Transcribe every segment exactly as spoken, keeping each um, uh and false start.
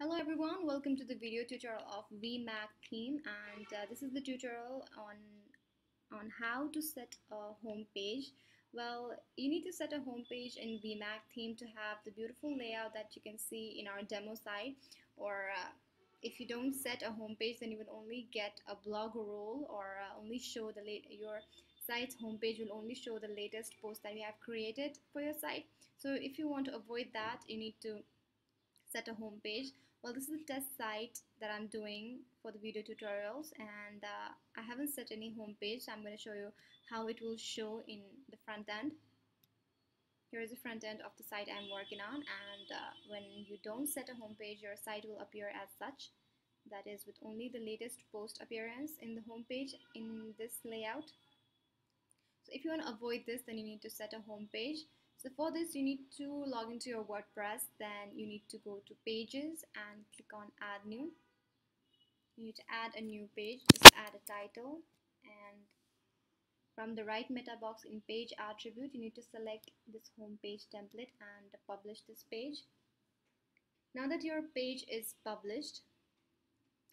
Hello everyone, welcome to the video tutorial of V Mac theme, and uh, this is the tutorial on on how to set a home page. Well, you need to set a home page in V Mac theme to have the beautiful layout that you can see in our demo site, or uh, if you don't set a home page, then you will only get a blog roll, or uh, only show the late your site's homepage will only show the latest post that you have created for your site. So if you want to avoid that, you need to set a home page. Well, this is the test site that I'm doing for the video tutorials, and uh, I haven't set any home page. So I'm going to show you how it will show in the front end. Here is the front end of the site I'm working on, and uh, when you don't set a home page, your site will appear as such. That is, with only the latest post appearance in the home page in this layout. So if you want to avoid this, then you need to set a home page. So for this, you need to log into your WordPress. Then you need to go to Pages and click on Add New. You need to add a new page. Just add a title, and from the right meta box in Page Attribute, you need to select this home page template and publish this page. Now that your page is published,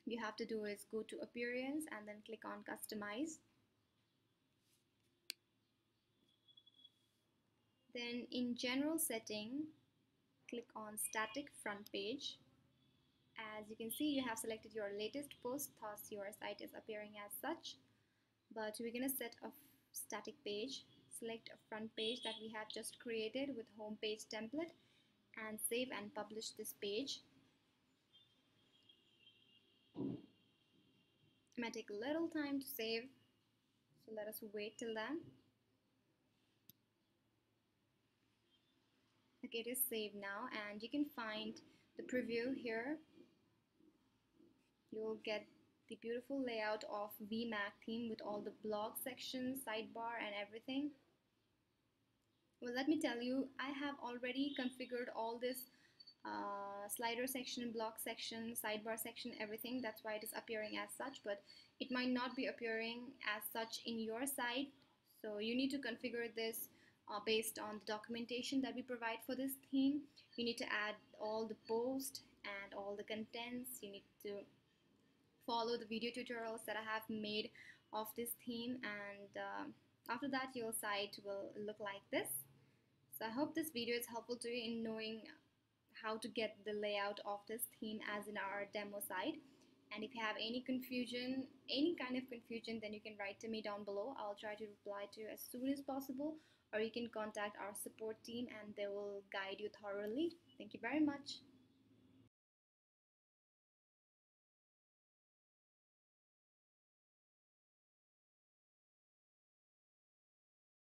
you have to do is go to Appearance and then click on Customize. Then in General Setting, click on Static Front Page. As you can see, you have selected your latest post, thus your site is appearing as such. But we're going to set a static page. Select a front page that we have just created with home page template and save and publish this page. It might take a little time to save, so let us wait till then. Okay, it is saved now, and you can find the preview here. You will get the beautiful layout of V Mac theme with all the blog sections, sidebar, and everything. Well, let me tell you, I have already configured all this uh, slider section, blog section, sidebar section, everything. That's why it is appearing as such, but it might not be appearing as such in your site. So you need to configure this Uh, based on the documentation that we provide for this theme. You need to add all the posts and all the contents. You need to follow the video tutorials that I have made of this theme, and uh, after that your site will look like this. So I hope this video is helpful to you in knowing how to get the layout of this theme as in our demo site. And if you have any confusion, any kind of confusion, then you can write to me down below. I'll try to reply to you as soon as possible. Or you can contact our support team and they will guide you thoroughly. Thank you very much.